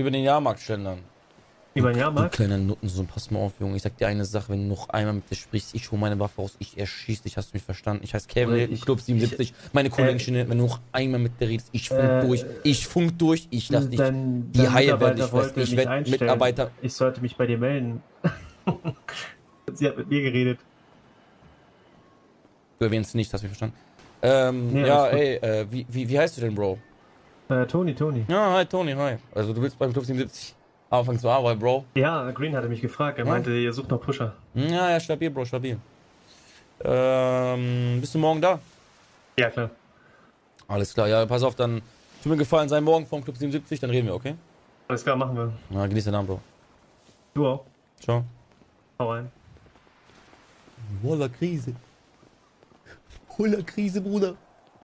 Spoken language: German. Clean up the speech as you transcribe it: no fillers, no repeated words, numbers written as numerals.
Über den Jahrmarkt schlendern. Über den Jahrmarkt? Du kleiner Nuttensohn, pass mal auf, Junge. Ich sag dir eine Sache, wenn du noch einmal mit dir sprichst, ich hole meine Waffe raus, ich erschieß dich, hast du mich verstanden? Ich heiße Kevin, Club 77, meine Kollegen, wenn du noch einmal mit dir redest, ich funk durch, ich lass dich, die Haie werden, ich weiß nicht, Mitarbeiter... Ich sollte mich bei dir melden. Sie hat mit mir geredet. Du erwähnst nicht, hast du mich verstanden? Nee, ja, ey, wie heißt du denn, Bro? Toni. Ja, hi, Toni, hi. Also du willst beim Club 77... Anfang zu arbeiten, Bro. Ja, Green hatte mich gefragt. Er meinte, ihr sucht noch Pusher. Ja, stabil, Bro, stabil. Bist du morgen da? Ja, klar. Alles klar, ja, pass auf, dann tut mir gefallen, sei morgen vom Club 77, dann reden wir, okay? Alles klar, machen wir. Na, genieß den Abend, Bro. Du auch. Ciao. Hau rein. Holla Krise. Holla Krise, Bruder.